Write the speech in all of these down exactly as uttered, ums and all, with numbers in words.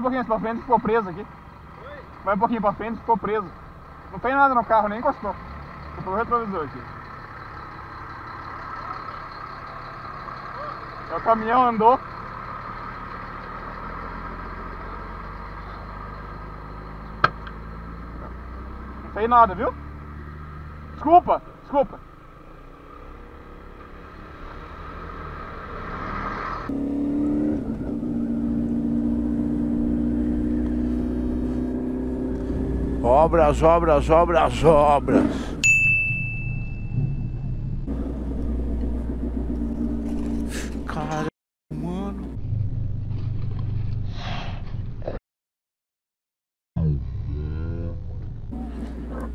um pouquinho pra frente e ficou preso aqui. Oi? Vai um pouquinho pra frente e ficou preso. Não tem nada no carro, nem encostou. Ficou o retrovisor aqui. O caminhão andou. Não fez nada, viu? Desculpa, desculpa. Obras, obras, obras, obras.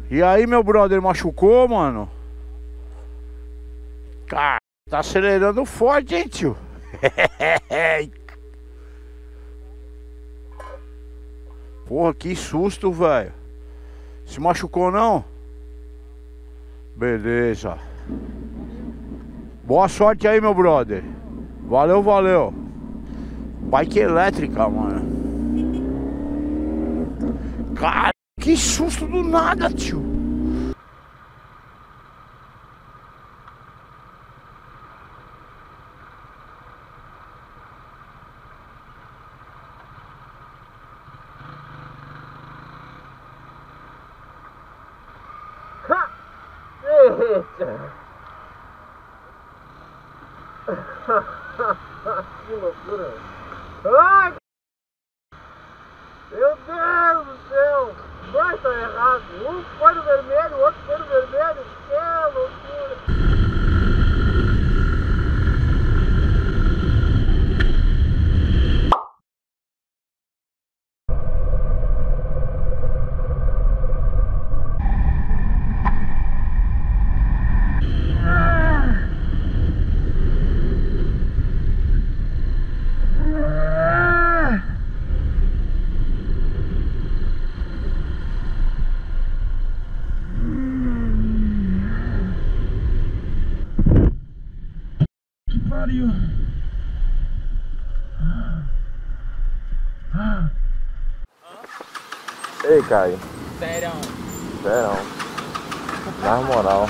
E aí, meu brother, machucou, mano? Cara, tá acelerando forte, hein, tio? Porra, que susto, velho. Se machucou, não? Beleza. Boa sorte aí, meu brother. Valeu, valeu. Bike elétrica, mano. Cara. Que susto do nada, tio! Que loucura! Ah, meu Deus do céu! Dois estão errados, um foi no vermelho, o outro foi no vermelho, que loucura! Ei, Caio. Serão. Serão. Na moral.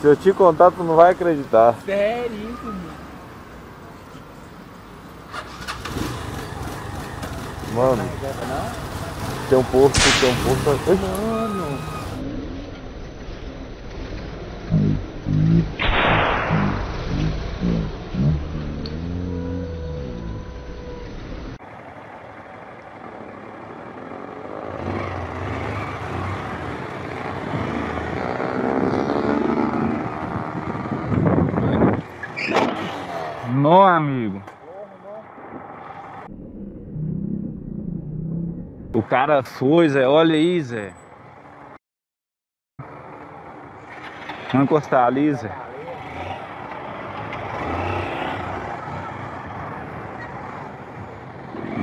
Se eu te contar, tu não vai acreditar. Sério, mano. Mano. Tem um porco, tem um porco. Mano. Ó, amigo. O cara foi, Zé. Olha aí, Zé. Vamos encostar ali, Zé.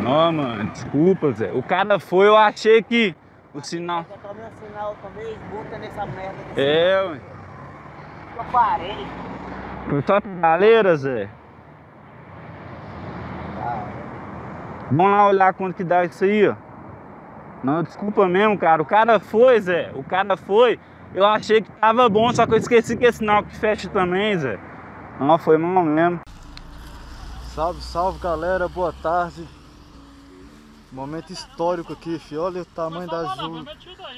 Não, mano. Desculpa, Zé. O cara foi, eu achei que o sinal... Eu tomei um sinal, tomei esbuta nessa merda. É, ué. Eu parei. Foi só pedaleira, Zé. Vamos lá olhar quanto que dá isso aí, ó. Não, desculpa mesmo, cara. O cara foi, Zé. O cara foi. Eu achei que tava bom, só que eu esqueci que é sinal que fecha também, Zé. Não, foi mal mesmo. Salve, salve, galera. Boa tarde. Momento histórico aqui, filho. Olha o tamanho da, ju...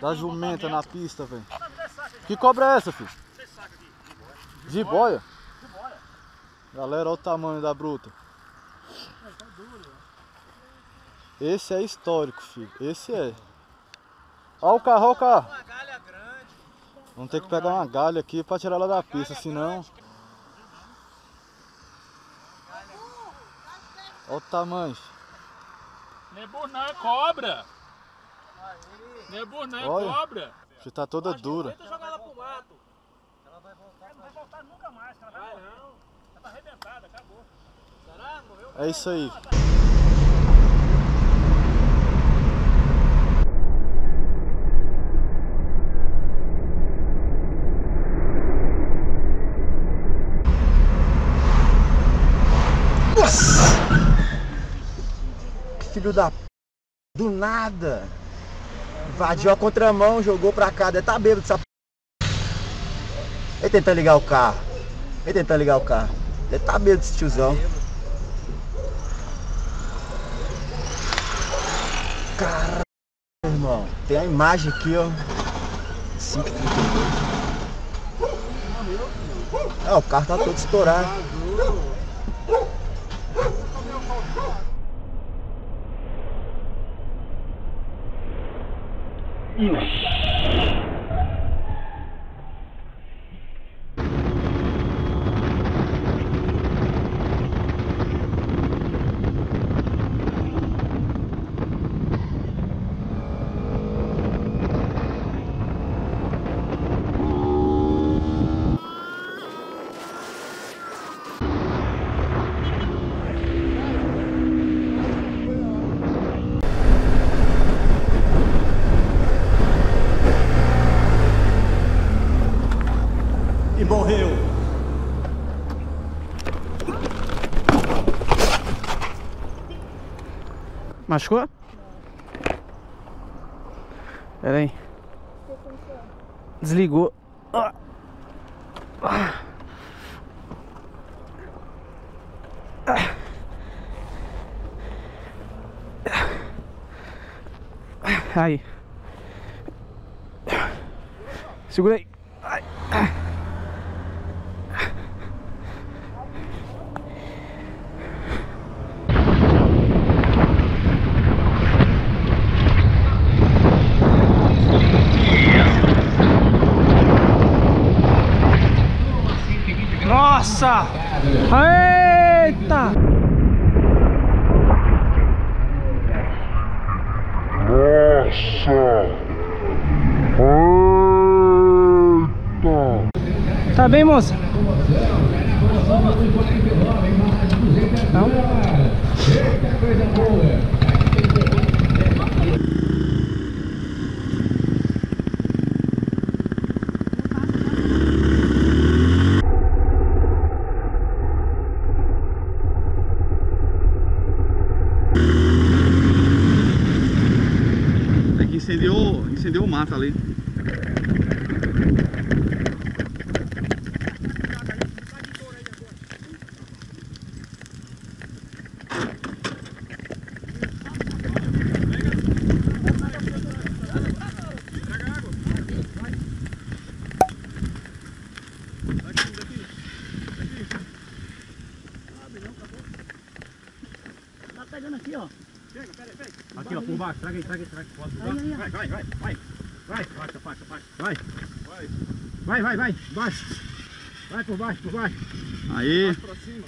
da jumenta na pista, velho. Que cobra é essa, filho? De boia? Galera, olha o tamanho da bruta. Esse é histórico, filho. Esse é. Olha o carro, olha o carro. Vamos ter que pegar uma galha aqui pra tirar ela da pista, senão. Olha o tamanho. Nebu não é cobra. Nebu não é cobra. Já tá toda dura. Tenta jogar ela pro mato. Ela vai voltar. Não vai voltar nunca mais. Ela vai morrer. Ela tá arrebentada, acabou. Será? Morreu? É isso aí. Que filho da p... do nada. Invadiu a contramão, jogou pra cá. Deve tá bêbado essa p... Ele tentou ligar o carro. Ele tentou ligar o carro. Deve tá bêbado esse tiozão. Caralho, irmão. Tem a imagem aqui, ó. cinco e trinta e dois. É, o carro tá todo estourado. Morreu. Machucou? Pera aí. Desligou. Ah. Ah. Ah. Aí. Segura aí. Ai. Ah. Nossa! Eita! Nossa! Eita! Tá bem, moça? Não? Incendeu, incendeu o mato ali. Aqui, ó. Chega, pera aí, pega. Aqui, ó, por baixo. Traga aí, traga aí, traga aí. Vai, vai, vai, vai. Vai, baixa, baixa, baixa. Vai. Vai, vai, vai. Baixo. Vai por baixo, por baixo. Aí. Pra cima.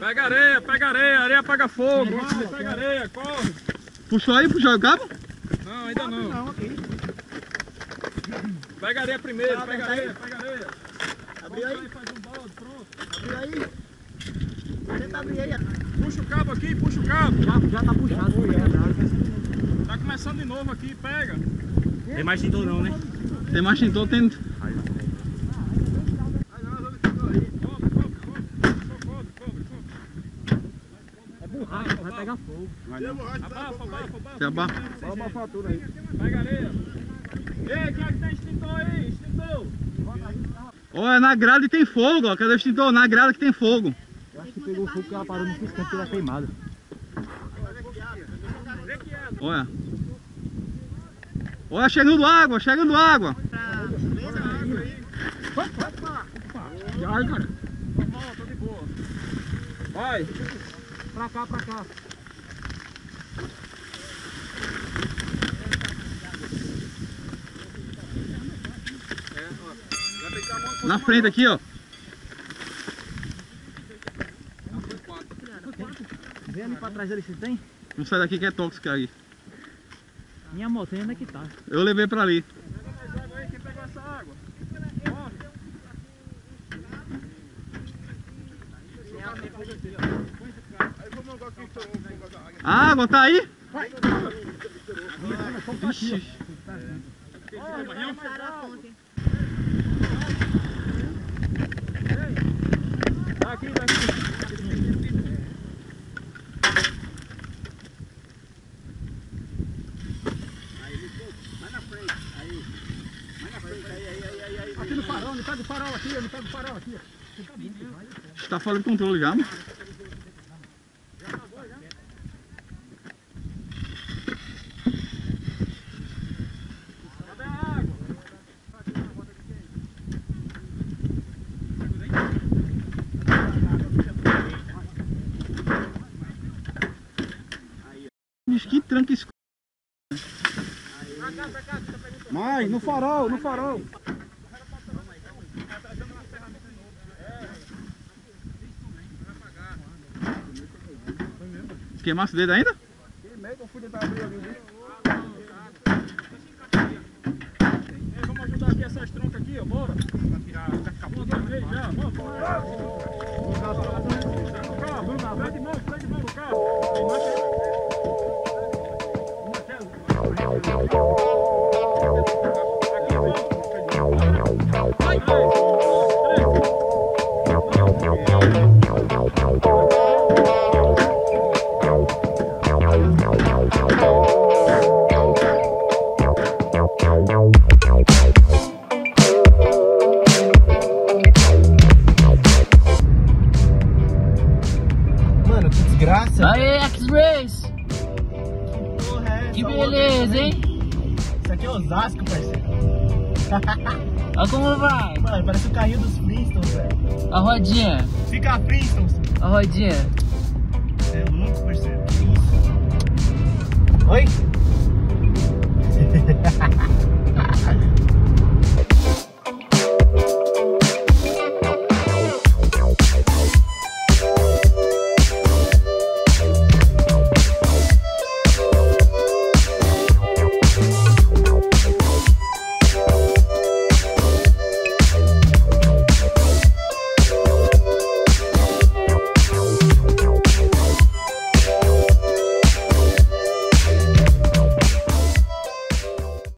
Pega areia, pega areia. Areia apaga fogo. Vai, vai, pega areia, corre. Puxou aí, puxou o cabo? Não, ainda não. Não, ok. Pega areia primeiro, pega areia, pega areia. Abre aí. Faz um balde, pronto. Abre aí. Tenta abrir aí. Puxa o cabo aqui, puxa o cabo. Já, já tá puxado. Já, tá começando de novo aqui, pega. Tem mais tintor não, né? Tem mais tintor, tem... Aí, é borracha, vai pegar fogo. Abafa, abafa, abafa. Olha uma fatura aí. Pega areia. Ei, quem é que tem extintor aí? Extintor. Olha, na grade que tem fogo, ó. Cadê o extintor? Na grade que tem fogo. Acho que pegou o fogo que ela parou no piscante e ela queimada. Olha. Olha, chegando água, chegando água. Opa, ai, cara. Tô bom, tô de boa. Vai. Pra cá, pra cá. Na frente aqui, ó. Vem ali pra trás ali, se tem? Não sai daqui que é tóxico aí. Minha moto ainda que tá. Eu levei pra ali. Pega mais água aí, quem pegou essa água? A água tá aí? Vai! Ixi! Tá aqui, tá aqui. frente. Aí. Vai na frente. Aí, aí, aí, aí, aí. Aqui no farol, me pega o farol aqui, me pega o farol aqui. Você tá falando de controle já, mano? Já acabou, já. Cadê a água? Bicho, que tranca escura. Mas, no farol, no farol. Queimasse o dedo ainda? Queimei, que eu fui tentar abrir ali. Vamos ajudar aqui essas troncas aqui, ó, bora. Pra tirar, pra ficar bom, dois meses já, vamos, bora. Vamos lá, vai de mão, vai de mão no carro. Vai, vai. Mano, que desgraça. Aê, X-Race. Que porra é essa? Que beleza, hein? Isso aqui é Osasco, parceiro. Olha como vai. Mano, parece o carrinho dos Flintstones, velho. A rodinha. Fica Flintstones. A rodinha. Você é louco, parceiro. Oi?